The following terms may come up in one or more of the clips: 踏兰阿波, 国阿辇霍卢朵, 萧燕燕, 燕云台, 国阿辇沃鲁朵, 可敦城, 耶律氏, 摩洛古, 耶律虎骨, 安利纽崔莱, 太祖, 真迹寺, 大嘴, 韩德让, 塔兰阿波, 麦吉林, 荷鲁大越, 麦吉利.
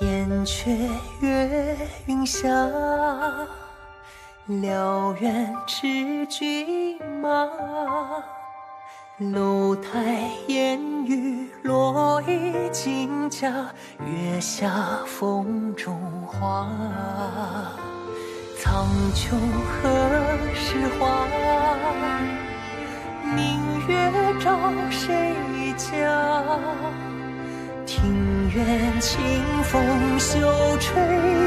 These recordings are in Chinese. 燕雀跃云霄，辽远驰骏马。楼台烟雨落衣襟角，月下风中花。苍穹何时化？明月照谁家？庭院清风嗅吹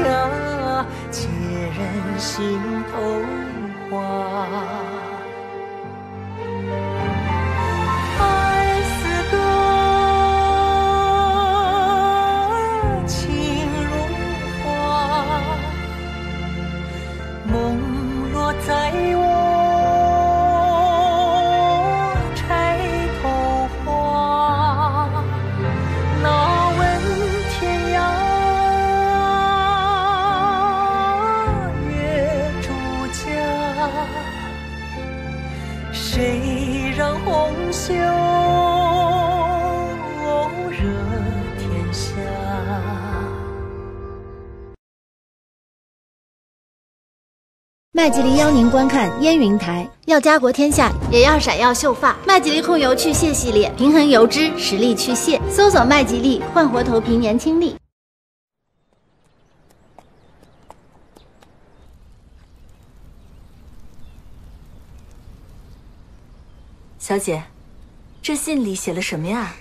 啊，解人心头花。 在我钗头花，老问天涯月朱家，谁让红袖惹天下？ 麦吉林邀您观看烟云台，要家国天下，也要闪耀秀发。麦吉林控油去屑系列，平衡油脂，实力去屑。搜索麦吉利，焕活头皮年轻力。小姐，这信里写了什么呀？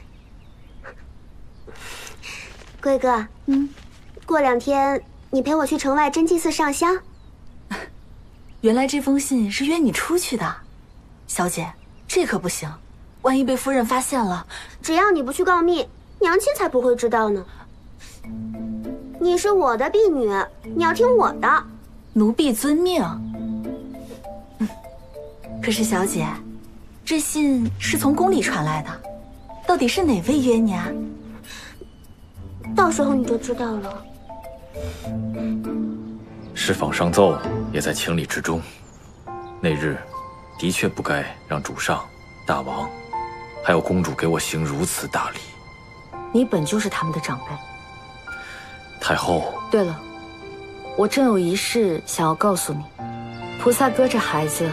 贵哥，过两天你陪我去城外真迹寺上香。 原来这封信是约你出去的，小姐，这可不行，万一被夫人发现了。只要你不去告密，娘亲才不会知道呢。你是我的婢女，你要听我的。奴婢遵命。可是小姐，这信是从宫里传来的，到底是哪位约你啊？到时候你就知道了。 是仿上奏也在情理之中。那日，的确不该让主上、大王，还有公主给我行如此大礼。你本就是他们的长辈，太后。对了，我正有一事想要告诉你。菩萨哥这孩子，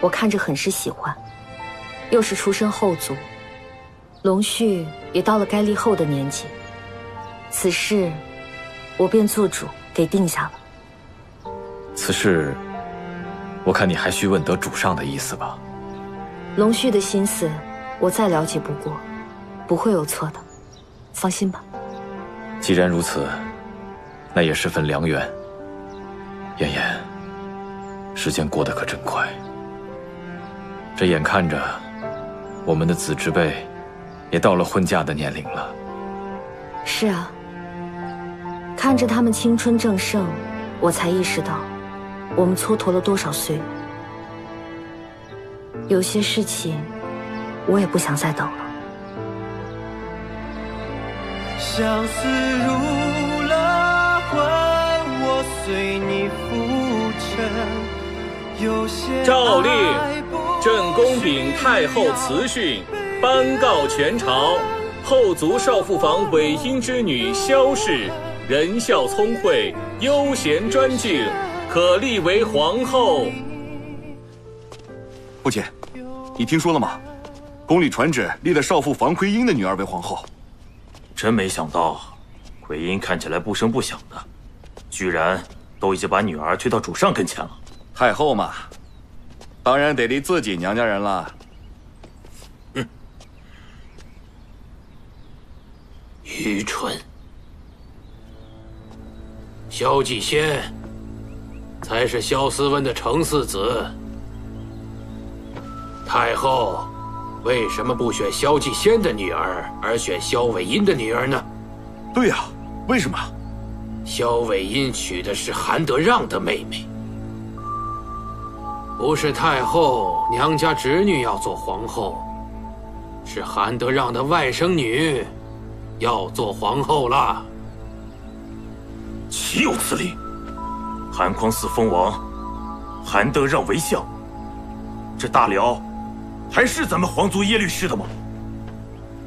我看着很是喜欢，又是出身后族，龙旭也到了该立后的年纪。此事，我便做主给定下了。 此事，我看你还需问得主上的意思吧。龙旭的心思，我再了解不过，不会有错的，放心吧。既然如此，那也是份良缘。妍妍，时间过得可真快。这眼看着，我们的子侄辈，也到了婚嫁的年龄了。是啊，看着他们青春正盛，我才意识到。 我们蹉跎了多少岁月？有些事情，我也不想再等了。相思入了魂，我随你浮沉。诏令：朕恭禀太后慈训，颁告全朝：后族少妇房韦英之女萧氏，仁孝聪慧，悠闲专静。 可立为皇后。父亲，你听说了吗？宫里传旨立了少妇房奎英的女儿为皇后。真没想到，奎英看起来不声不响的，居然都已经把女儿推到主上跟前了。太后嘛，当然得立自己娘家人了。愚蠢！萧继先。 才是萧思温的程四子，太后为什么不选萧继先的女儿，而选萧伟音的女儿呢？对呀，为什么？萧伟音娶的是韩德让的妹妹，不是太后娘家侄女要做皇后，是韩德让的外甥女要做皇后了。岂有此理！ 韩匡嗣封王，韩德让为相，这大辽还是咱们皇族耶律氏的吗？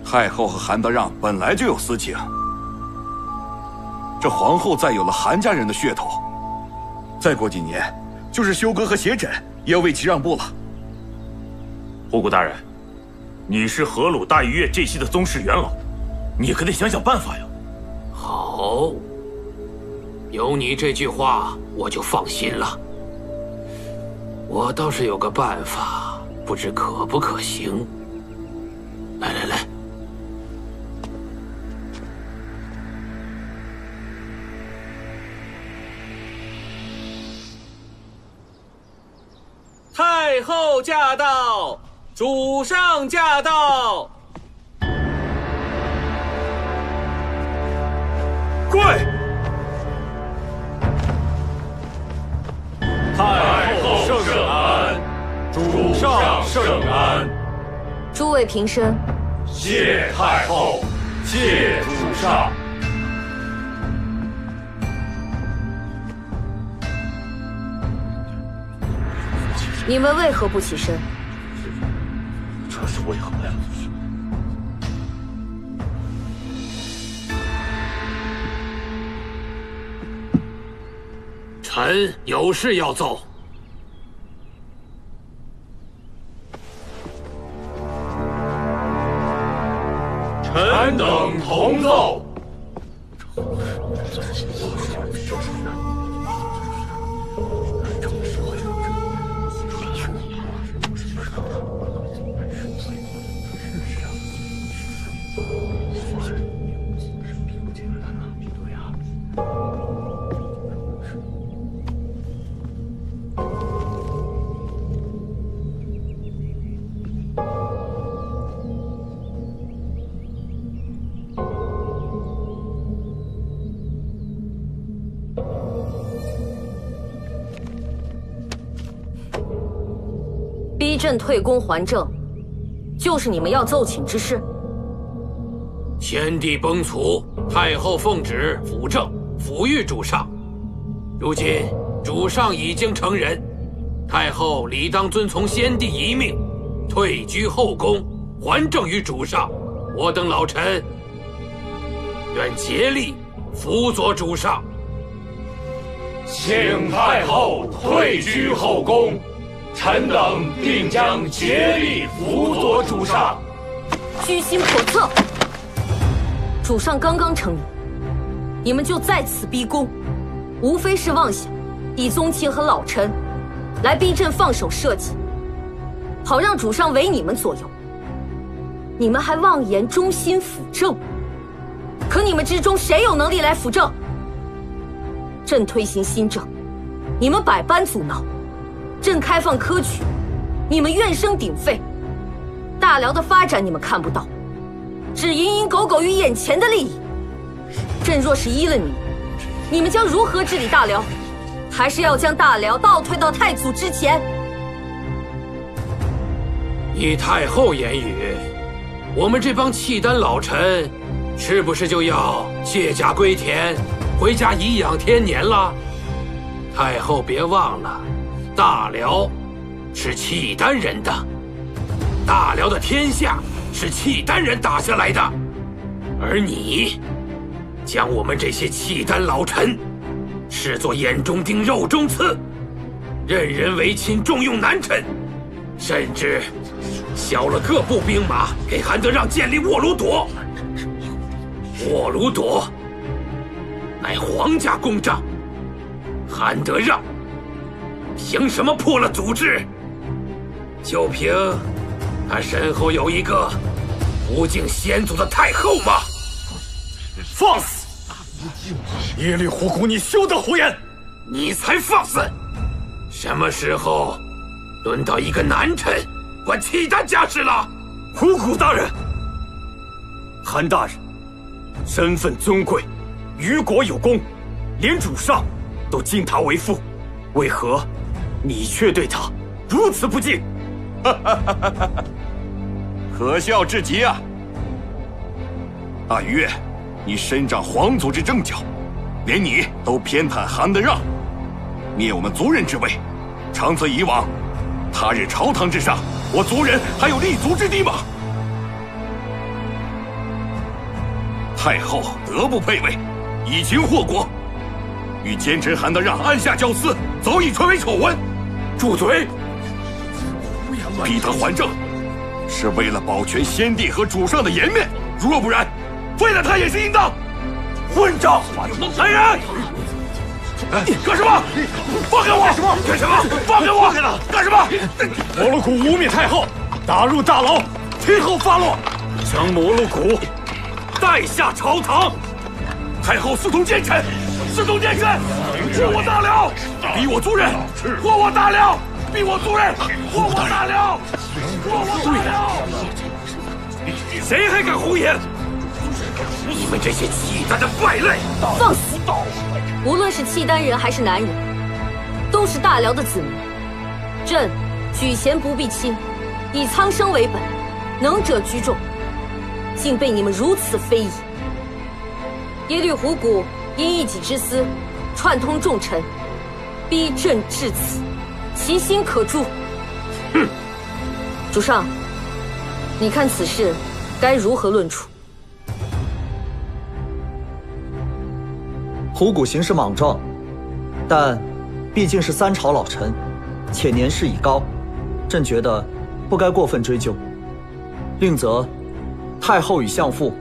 太后和韩德让本来就有私情，这皇后再有了韩家人的血统，再过几年，就是修格和协枕也要为其让步了。护国大人，你是荷鲁大越这系的宗室元老，你可得想想办法呀。好，有你这句话，我就放心了。我倒是有个办法，不知可不可行？来来来。 太后驾到，主上驾到。跪！太后圣安，主上圣安。诸位平身。谢太后，谢主上。 你们为何不起身？这是为何呀？臣有事要奏。臣等同奏。逼朕退宫还政，就是你们要奏请之事。 先帝崩殂，太后奉旨辅政，抚育主上。如今主上已经成人，太后理当遵从先帝遗命，退居后宫，还政于主上。我等老臣愿竭力辅佐主上。请太后退居后宫，臣等定将竭力辅佐主上。居心叵测。 主上刚刚成年，你们就再次逼宫，无非是妄想以宗亲和老臣来逼朕放手设计，好让主上为你们左右。你们还妄言忠心辅政，可你们之中谁有能力来辅政？朕推行新政，你们百般阻挠；朕开放科举，你们怨声鼎沸。大辽的发展你们看不到。 只蝇营狗苟于眼前的利益，朕若是依了你们，你们将如何治理大辽？还是要将大辽倒退到太祖之前？依太后言语，我们这帮契丹老臣，是不是就要卸甲归田，回家颐养天年了？太后别忘了，大辽是契丹人的，大辽的天下。 是契丹人打下来的，而你将我们这些契丹老臣视作眼中钉、肉中刺，任人唯亲，重用男臣，甚至削了各部兵马给韩德让建立沃鲁朵。沃鲁朵乃皇家公帐，韩德让凭什么破了祖制？就凭？ 他身后有一个不敬先祖的太后吗？放肆！耶律虎骨，你休得胡言！你才放肆！什么时候轮到一个男臣管契丹家事了？虎骨大人，韩大人身份尊贵，于国有功，连主上都敬他为父，为何你却对他如此不敬？ 可笑至极啊！大越，你身掌皇族之正教，连你都偏袒韩德让，灭我们族人之位。长此以往，他日朝堂之上，我族人还有立足之地吗？太后德不配位，以秦祸国，与奸臣韩德让暗下交私，早已传为丑闻。住嘴！逼他还政，是为了保全先帝和主上的颜面。如若不然，废了他也是应当。混账！来人！干什么？放开我！干什么？放开我！干什么？摩洛古污蔑太后，打入大牢，听候发落。将摩洛古带下朝堂。 太后私通奸臣，私通奸臣，诛我大辽，逼我族人，活我大辽，逼我族人，活我大辽，活我大辽！谁还敢胡言？你们这些契丹的败类！放肆！无论是契丹人还是南人，都是大辽的子民。朕举贤不避亲，以苍生为本，能者居众，竟被你们如此非议。 耶律虎骨因一己之私，串通重臣，逼朕至此，其心可诛。哼！主上，你看此事该如何论处？虎骨行事莽撞，但毕竟是三朝老臣，且年事已高，朕觉得不该过分追究。另则，太后与相父，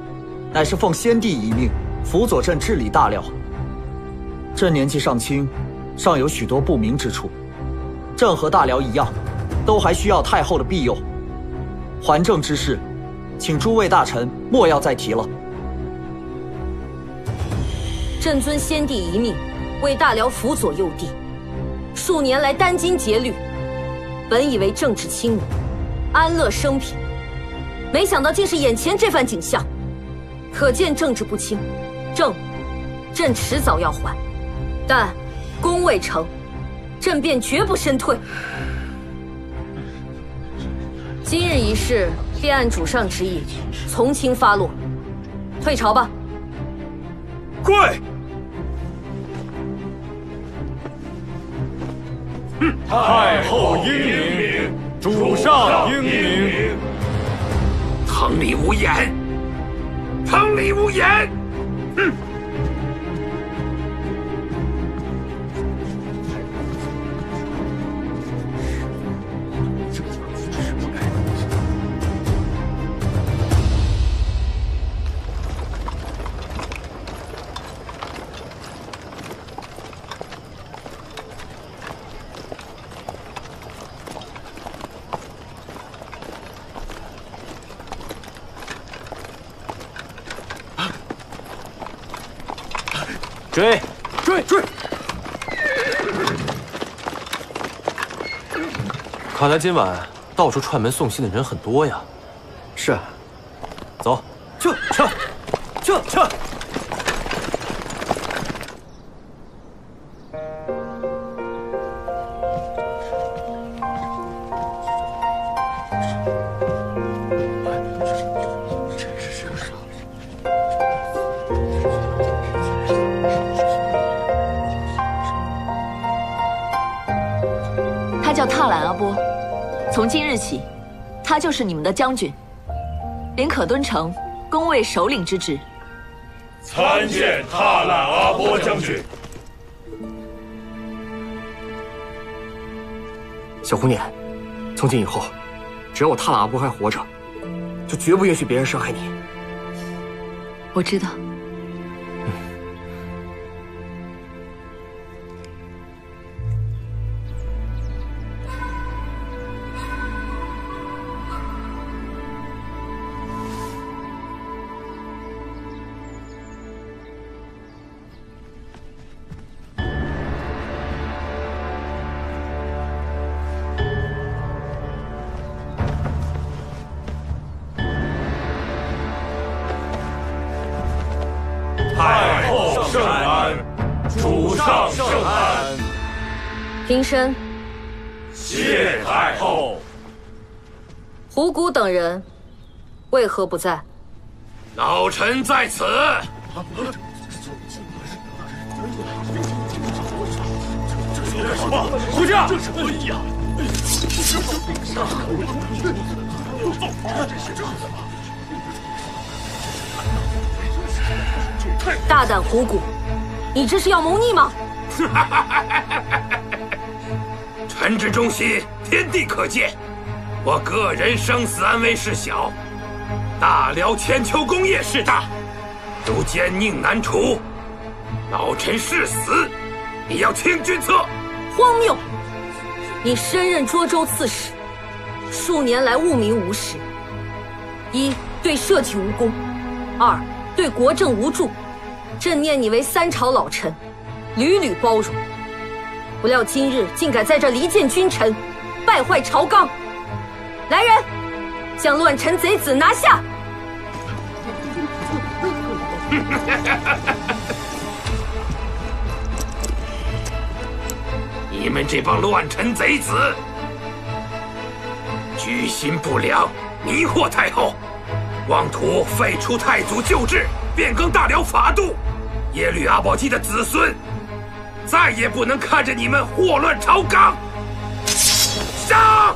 乃是奉先帝遗命。 辅佐朕治理大辽，朕年纪尚轻，尚有许多不明之处。朕和大辽一样，都还需要太后的庇佑。还政之事，请诸位大臣莫要再提了。朕遵先帝遗命，为大辽辅佐幼帝，数年来殚精竭虑，本以为政治清明，安乐生平，没想到竟是眼前这番景象，可见政治不清。 朕迟早要还，但功未成，朕便绝不身退。今日一事，便按主上之意，从轻发落。退朝吧。跪。太后英明，主上英明。腾礼无言，腾礼无言。 追！追！追！看来今晚到处串门送信的人很多呀。是。走，去！他就是你们的将军，领可敦城公卫首领之职。参见塔兰阿波将军。小红脸，从今以后，只要我塔兰阿波还活着，就绝不允许别人伤害你。我知道。平身。谢太后。虎骨等人为何不在？老臣在此。什么？回家！太大胆虎骨，你这是要谋逆吗？臣之忠心，天地可见。我个人生死安危事小，大辽千秋功业事大。如奸佞难除，老臣誓死，也要清君侧。荒谬！你身任涿州刺史，数年来务民无实。一对社稷无功，二对国政无助。朕念你为三朝老臣，屡屡包容。不料今日竟敢在这离间君臣，败坏朝纲。来人，将乱臣贼子拿下！你们这帮乱臣贼子，居心不良，迷惑太后，妄图废除太祖旧制，变更大辽法度，耶律阿保机的子孙。 再也不能看着你们祸乱朝纲！杀！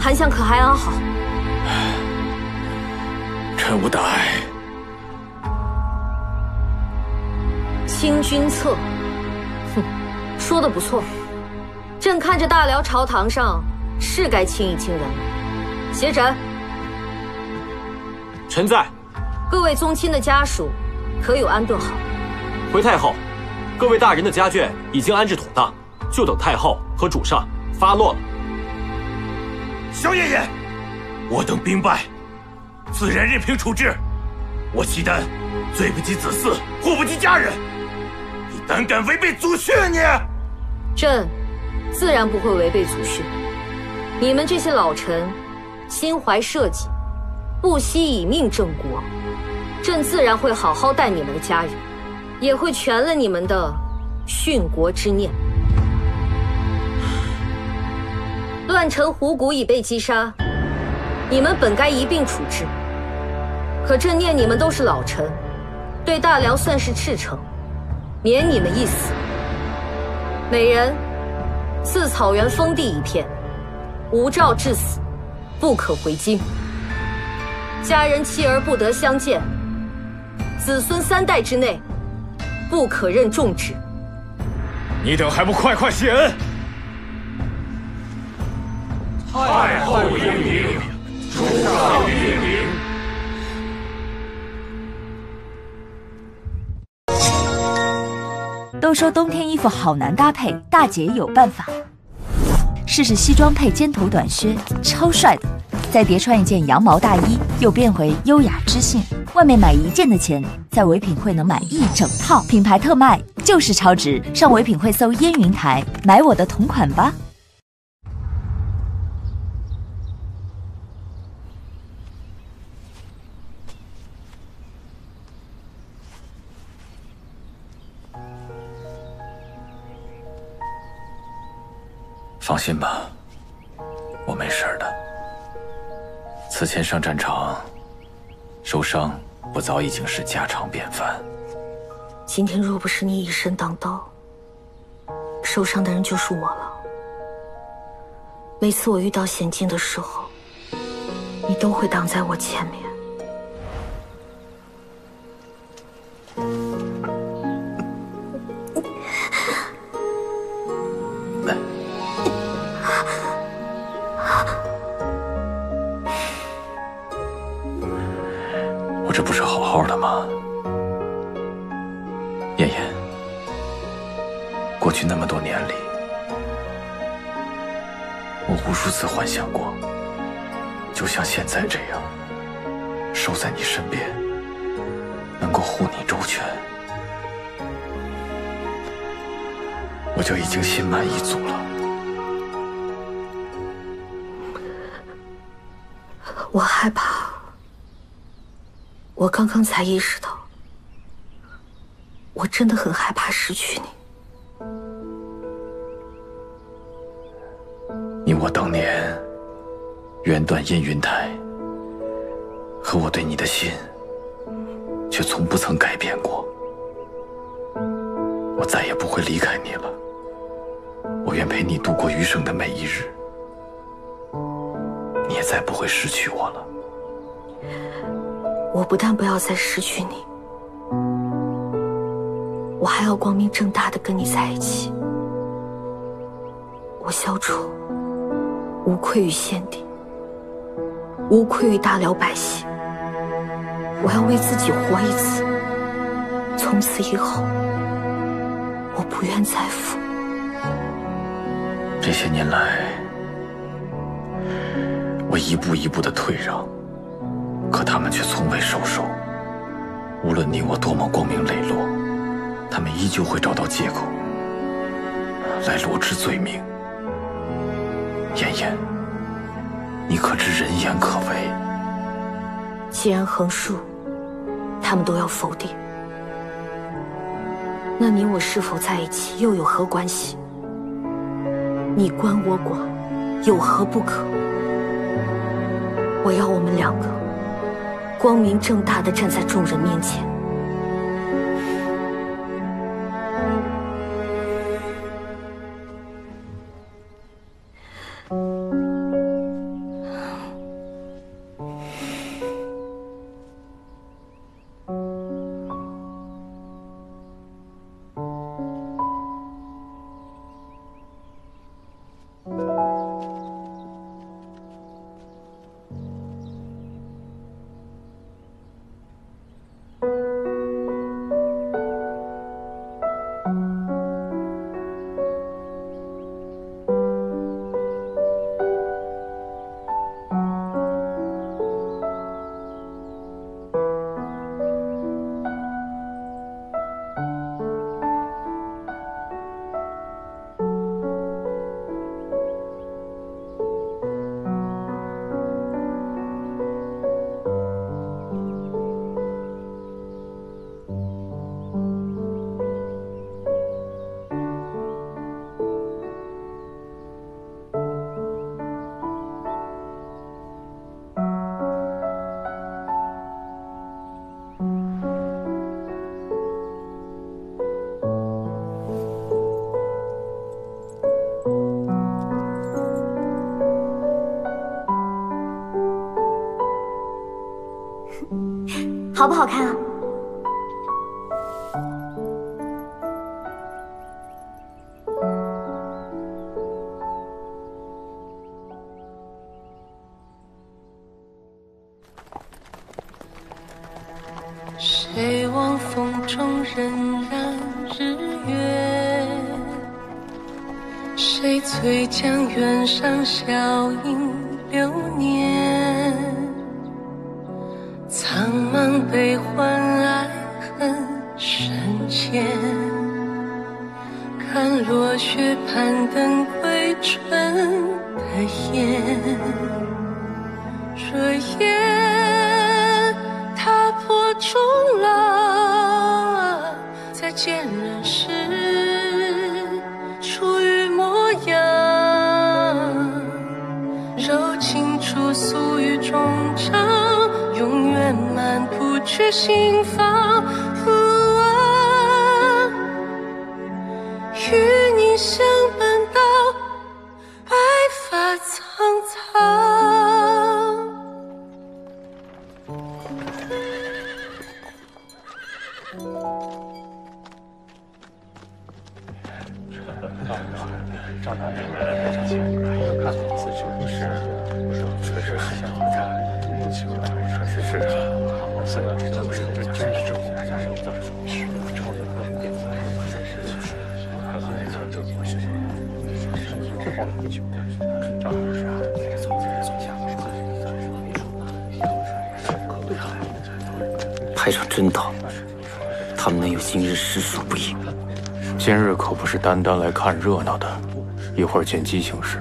韩相可还安好？臣无大碍。清君侧，哼，说的不错。朕看着大辽朝堂上是该清一清人了。协诊，臣在。各位宗亲的家属可有安顿好？回太后。 各位大人的家眷已经安置妥当，就等太后和主上发落了。萧爷爷，我等兵败，自然任凭处置。我契丹罪不及子嗣，祸不及家人。你胆敢违背祖训你！朕自然不会违背祖训。你们这些老臣，心怀社稷，不惜以命正国，朕自然会好好待你们的家人。 也会全了你们的殉国之念。乱臣虎骨已被击杀，你们本该一并处置。可朕念你们都是老臣，对大辽算是赤诚，免你们一死。每人赐草原封地一片，无诏致死，不可回京。家人妻儿不得相见，子孙3代之内。 不可任重旨。你等还不快快谢恩！太后英明，主上英明。都说冬天衣服好难搭配，大姐有办法。试试西装配尖头短靴，超帅的！再叠穿一件羊毛大衣，又变回优雅知性。 外面买一件的钱，在唯品会能买一整套，品牌特卖就是超值。上唯品会搜“烟云台”，买我的同款吧。放心吧，我没事的。此前上战场。 受伤，我早已经是家常便饭。今天若不是你以身挡刀，受伤的人就是我了。每次我遇到险境的时候，你都会挡在我前面。过去那么多年里，我无数次幻想过，就像现在这样，守在你身边，能够护你周全，我就已经心满意足了。我害怕，我刚刚才意识到，我真的很害怕失去你。 你我当年缘断阴云台，可我对你的心却从不曾改变过。我再也不会离开你了，我愿陪你度过余生的每一日。你也再不会失去我了。我不但不要再失去你，我还要光明正大的跟你在一起。我消除。 无愧于先帝，无愧于大辽百姓。我要为自己活一次。从此以后，我不愿再负。这些年来，我一步一步的退让，可他们却从未收手。无论你我多么光明磊落，他们依旧会找到借口来罗织罪名。 妍妍，你可知人言可畏？既然横竖，他们都要否定，那你我是否在一起又有何关系？你关我管，有何不可？我要我们两个光明正大的站在众人面前。好不好看啊？谁望风中荏苒日月？谁醉将远山笑影流年？ 苍茫悲欢，爱恨深浅。看落雪，攀登归春的雁。若夜踏破竹浪，再见人世初遇模样。柔情处诉于衷肠。 永远漫步却心房，与你相伴到白发苍苍。 是啊，所以这都是真的，这都是真的。排长真道，他们能有今日实属不易。今日可不是单单来看热闹的，一会儿见机行事。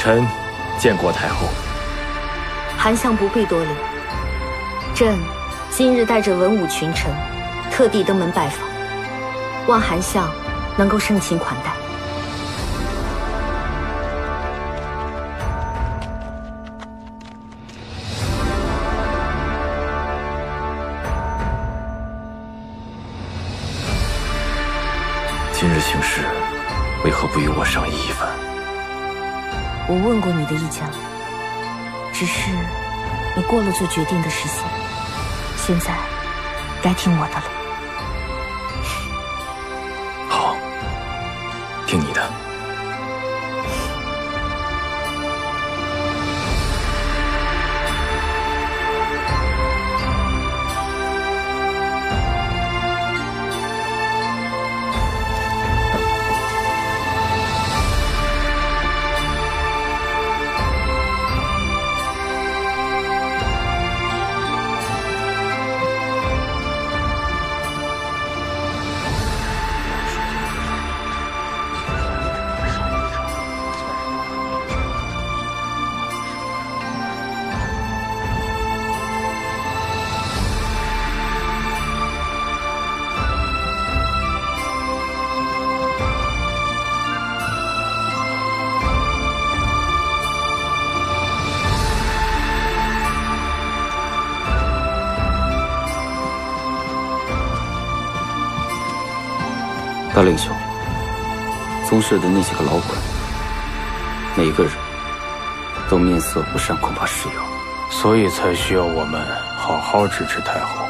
臣见过太后。韩相不必多礼，朕今日带着文武群臣，特地登门拜访，望韩相能够盛情款待。今日行事，为何不与我商议一番？ 我问过你的意见了，只是你过了做决定的时限，现在该听我的了。好，听你的。 大令兄，宗室的那些个老鬼，每个人都面色不善，恐怕是有，所以才需要我们好好支持太后。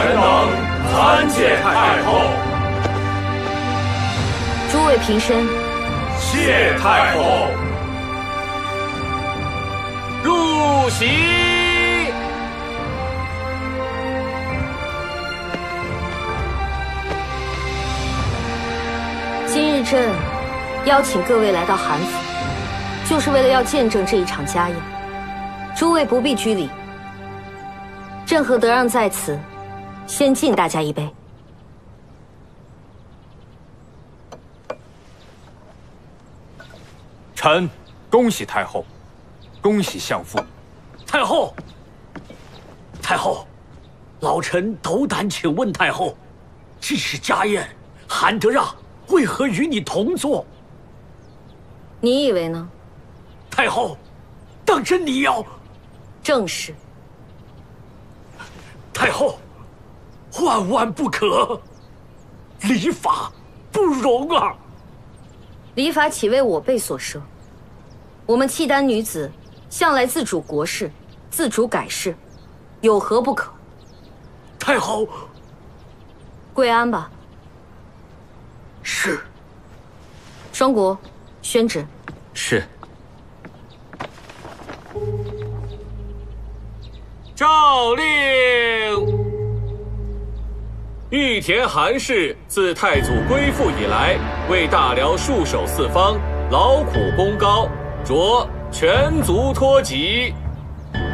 臣等。 参见太后。诸位平身。谢太后。入席。今日朕邀请各位来到韩府，就是为了要见证这一场家宴。诸位不必拘礼。朕和德让在此。 先敬大家一杯。臣恭喜太后，恭喜相父。太后，太后，老臣斗胆请问太后，这是家宴，韩德让为何与你同坐？你以为呢？太后，当真你要？正是。太后。 万万不可！礼法不容啊！礼法岂为我辈所设？我们契丹女子向来自主国事，自主改事，有何不可？太后，跪安吧。是。双国，宣旨。是。诏令。玉田韩氏自太祖归附以来，为大辽戍守四方，劳苦功高，着全族托籍。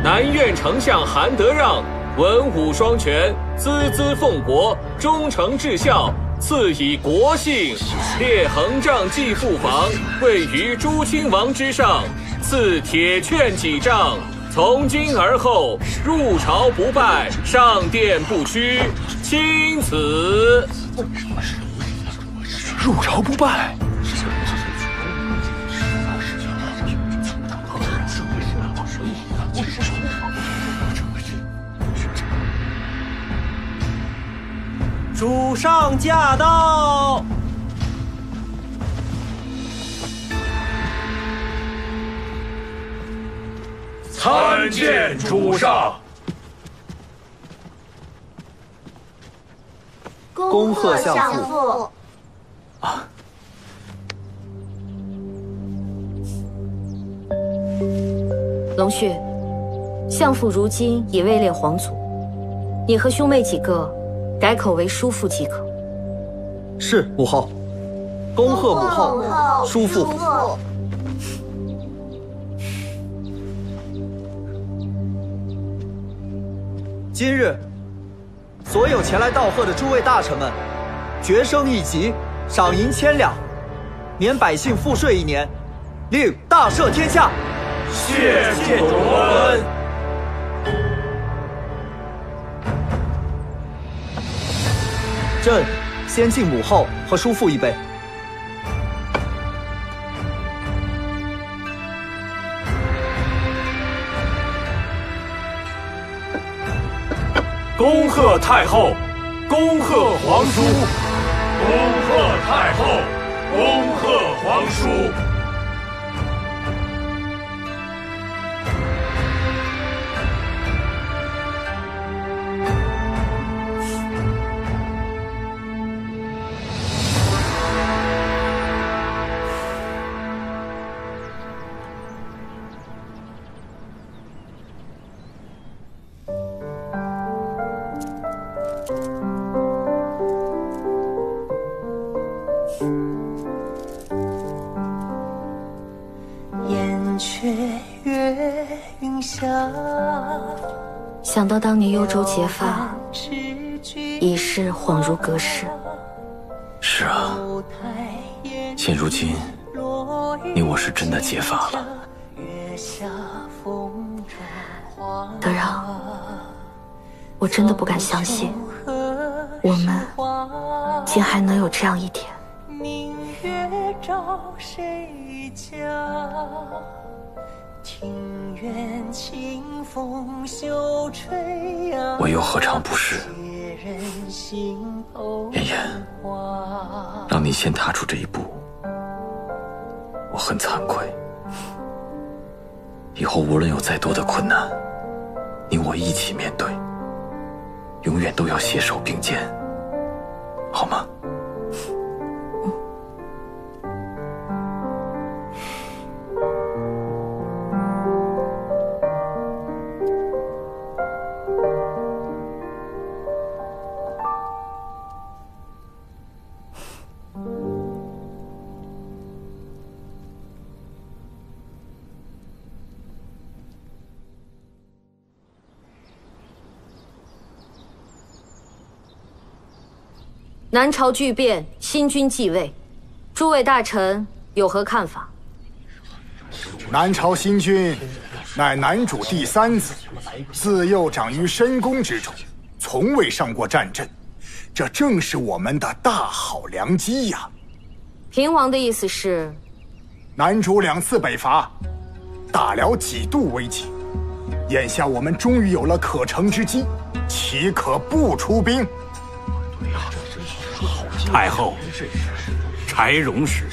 南院丞相韩德让文武双全，孜孜奉国，忠诚至孝，赐以国姓。列横丈祭父房，位于诸亲王之上，赐铁券几丈。 从今而后，入朝不拜，上殿不趋，钦此。入朝不拜。主上驾到。 参见主上，恭贺相父。啊！龙旭，相父如今已位列皇族，你和兄妹几个改口为叔父即可。是母后，恭贺母后，叔父。 今日，所有前来道贺的诸位大臣们，爵升一级，赏银1,000两，免百姓赋税1年，令大赦天下。谢主恩。朕先敬母后和叔父一杯。恭贺太后，恭贺皇叔，恭贺太后，恭贺皇叔。想到当年幽州结发，已是恍如隔世。是啊，现如今你我是真的结发了。德让，我真的不敢相信，我们竟还能有这样一天。 庭院清风嗅吹啊，我又何尝不是？妍妍，让你先踏出这一步，我很惭愧。以后无论有再多的困难，你我一起面对，永远都要携手并肩，好吗？ 南朝巨变，新君继位，诸位大臣有何看法？南朝新君，乃南主第三子，自幼长于深宫之中，从未上过战阵，这正是我们的大好良机呀。平王的意思是，南主2次北伐，大辽几度危急，眼下我们终于有了可乘之机，岂可不出兵？ 太后，柴荣时，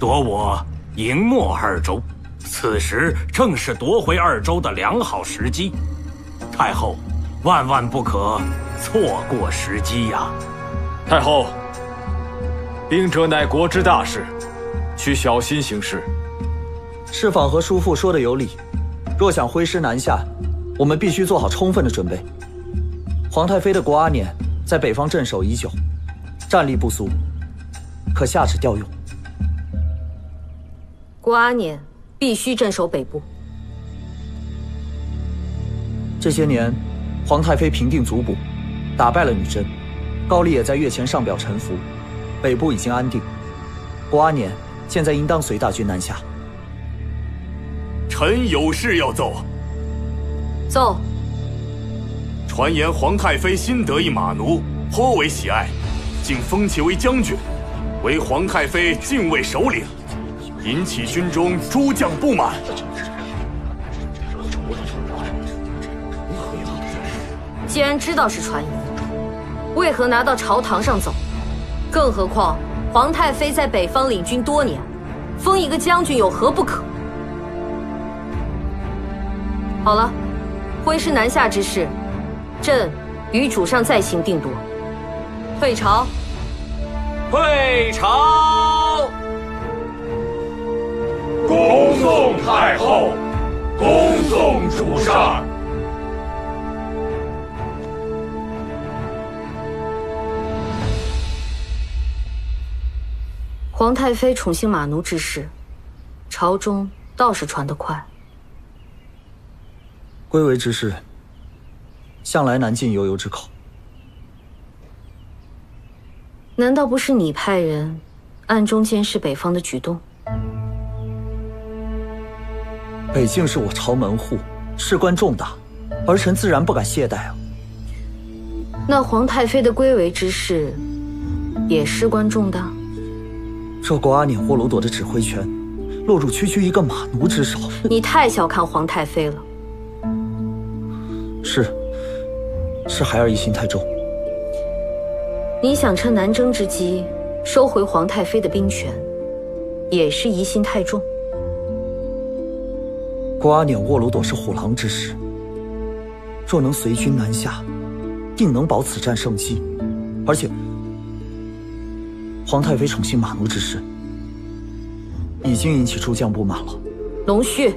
夺我营漠2州，此时正是夺回2州的良好时机。太后，万万不可错过时机呀！太后，兵者乃国之大事，需小心行事。世访和叔父说的有理，若想挥师南下，我们必须做好充分的准备。皇太妃的国阿年。在北方镇守已久，战力不俗，可下旨调用。过8年必须镇守北部。这些年，皇太妃平定族补，打败了女真，高丽也在月前上表臣服，北部已经安定。过8年现在应当随大军南下。臣有事要奏。奏。 传言皇太妃新得一马奴，颇为喜爱，竟封其为将军，为皇太妃禁卫首领，引起军中诸将不满。既然知道是传言，为何拿到朝堂上走？更何况皇太妃在北方领军多年，封一个将军有何不可？好了，挥师南下之事。 朕与主上再行定夺。退朝。退朝。恭送太后，恭送主上。皇太妃宠幸马奴之事，朝中倒是传得快。归为之事。 向来难尽悠悠之口。难道不是你派人暗中监视北方的举动？北境是我朝门户，事关重大，儿臣自然不敢懈怠啊。那皇太妃的归为之事，也事关重大。这国阿辇霍卢朵的指挥权，落入区区一个马奴之手。你太小看皇太妃了。是。 是孩儿疑心太重。你想趁南征之机收回皇太妃的兵权，也是疑心太重。国阿辇沃鲁朵是虎狼之师，若能随军南下，定能保此战胜机。而且，皇太妃宠幸马奴之事，已经引起诸将不满了。龙旭，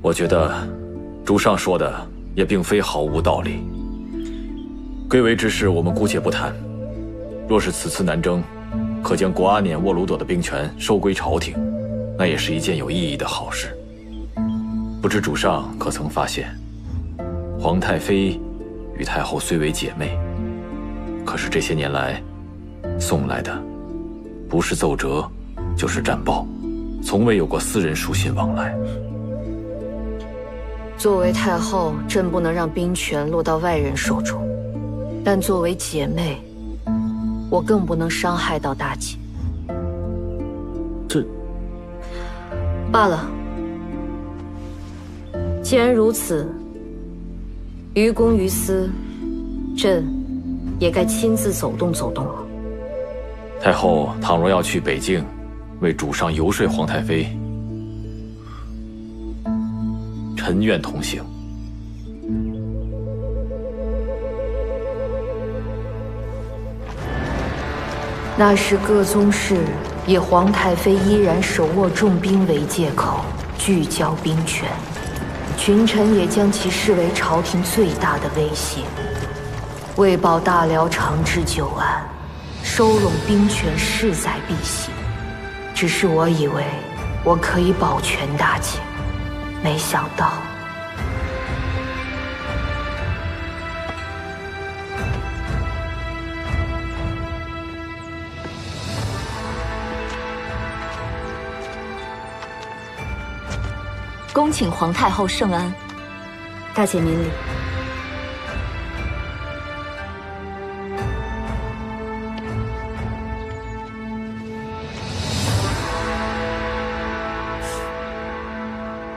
我觉得。 主上说的也并非毫无道理。归为之事，我们姑且不谈。若是此次南征，可将国阿辇沃鲁朵的兵权收归朝廷，那也是一件有意义的好事。不知主上可曾发现，皇太妃与太后虽为姐妹，可是这些年来，送来的不是奏折，就是战报，从未有过私人书信往来。 作为太后，朕不能让兵权落到外人手中；但作为姐妹，我更不能伤害到大姐。这罢了。既然如此，于公于私，朕也该亲自走动走动了。太后倘若要去北境，为主上游说皇太妃。 臣愿同行。那时各宗室以皇太妃依然手握重兵为借口，聚焦兵权，群臣也将其视为朝廷最大的威胁。为保大辽长治久安，收拢兵权势在必行。只是我以为我可以保全大姐。 没想到，恭请皇太后圣安，大姐明理。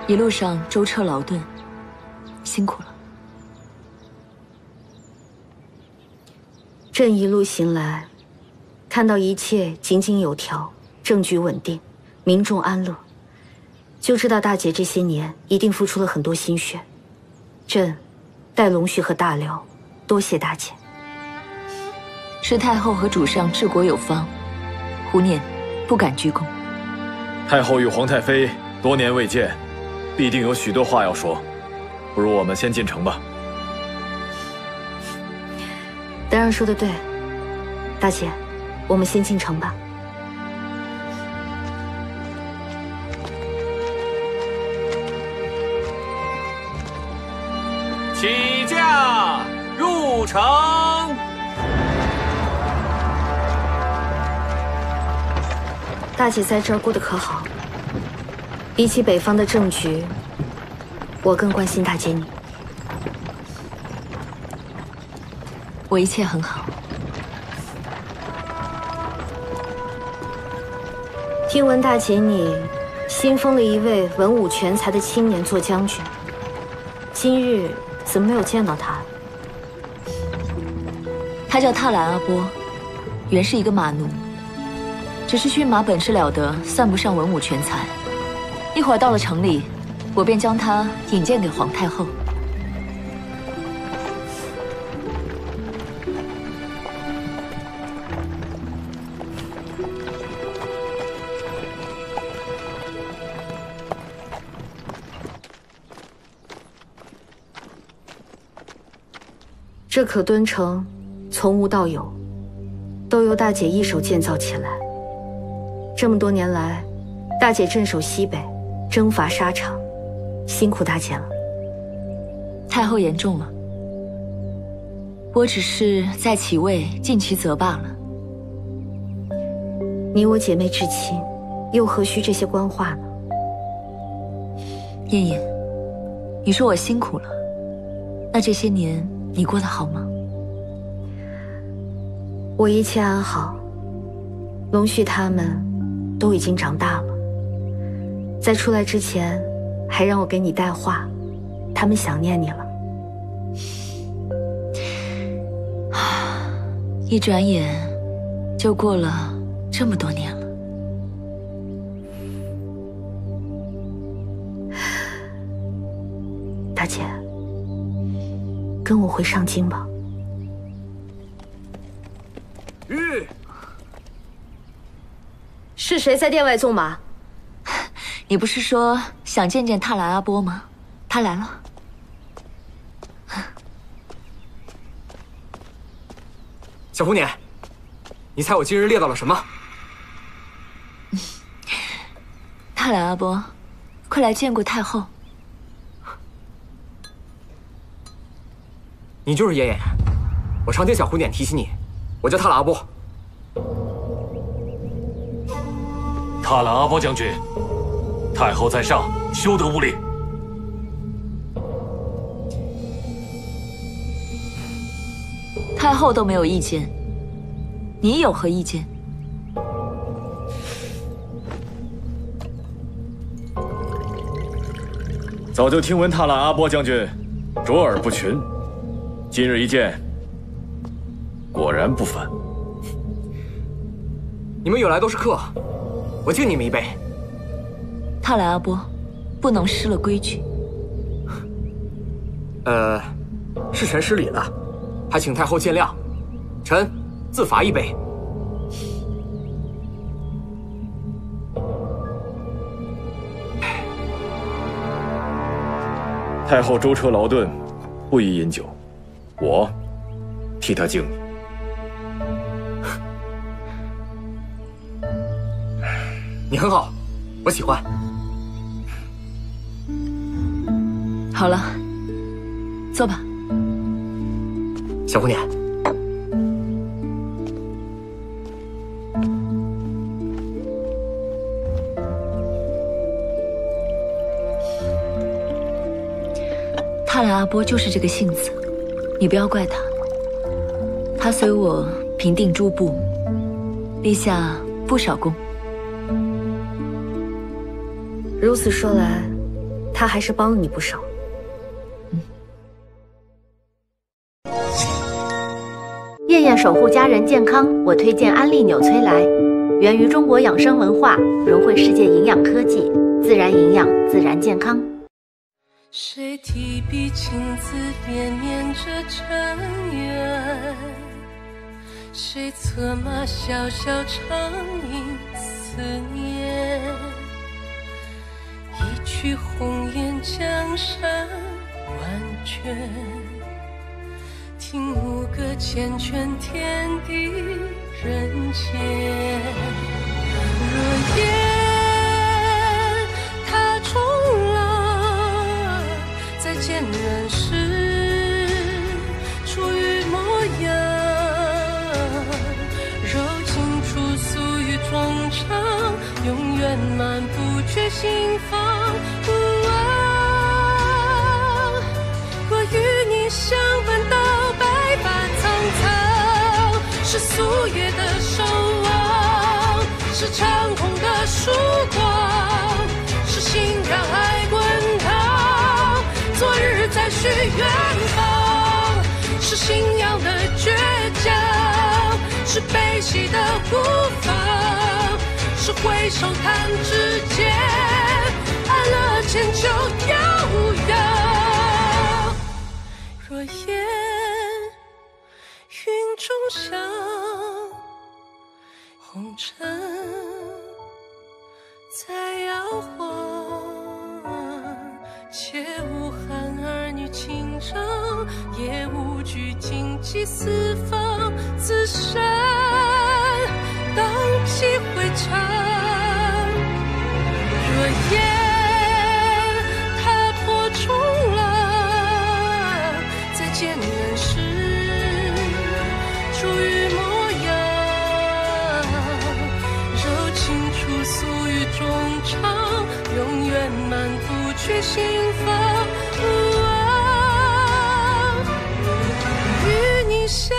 一路上舟车劳顿，辛苦了。朕一路行来，看到一切井井有条，政局稳定，民众安乐，就知道大姐这些年一定付出了很多心血。朕代龙旭和大辽多谢大姐。是太后和主上治国有方，胡念不敢居功。太后与皇太妃多年未见。 必定有许多话要说，不如我们先进城吧。戴让说的对，大姐，我们先进城吧。 起驾入城。大姐在这儿顾得可好？比起北方的政局，我更关心大姐你。我一切很好。听闻大姐你新封了一位文武全才的青年做将军，今日。 怎么没有见到他？他叫踏兰阿波，原是一个马奴，只是驯马本事了得，算不上文武全才。一会儿到了城里，我便将他引荐给皇太后。这可敦城，从无到有，都由大姐一手建造起来。这么多年来，大姐镇守西北，征伐沙场，辛苦大姐了。太后言重了，我只是在其位尽其责罢了。你我姐妹至亲，又何须这些官话呢？燕燕，你说我辛苦了，那这些年。 你过得好吗？我一切安好。龙旭他们都已经长大了，在出来之前还让我给你带话，他们想念你了。一转眼就过了这么多年了。大姐。 跟我回上京吧。是谁在殿外纵马？你不是说想见见踏兰阿波吗？他来了。小红脸，你猜我今日猎到了什么？踏兰阿波，快来见过太后。 你就是爷爷，我常听小红脸提起你，我叫踏兰阿波。踏兰阿波将军，太后在上，休得无礼。太后都没有意见，你有何意见？早就听闻踏兰阿波将军卓尔不群。 今日一见，果然不凡。你们远来都是客，我敬你们一杯。踏兰阿波，不能失了规矩。是臣失礼了，还请太后见谅。臣自罚一杯。太后舟车劳顿，不宜饮酒。 我替他敬你。你很好，我喜欢。好了，坐吧，小姑娘。踏兰阿波就是这个性子。 你不要怪他，他随我平定诸部，立下不少功。如此说来，他还是帮了你不少。燕燕守护家人健康，我推荐安利纽崔莱，源于中国养生文化，融汇世界营养科技，自然营养，自然健康。 谁提笔亲自编念着尘缘？谁策马萧萧长吟思念？一曲红颜江山万卷，情无隔缱绻天地人间。若烟它重了，再见人世初遇模样。柔情处诉于衷肠，永远漫步却心房不忘。我与你相伴到。 是素月的守望，是长空的曙光，是心让爱滚烫，昨日再续远方，是信仰的倔强，是悲喜的孤芳，是回首弹指间，安乐千秋悠扬。若烟。 云中想，红尘在摇晃，且无憾儿女情长，也无惧荆棘四方自身荡气回肠。若烟它破重了，再见人世。 却心房无望，与你相。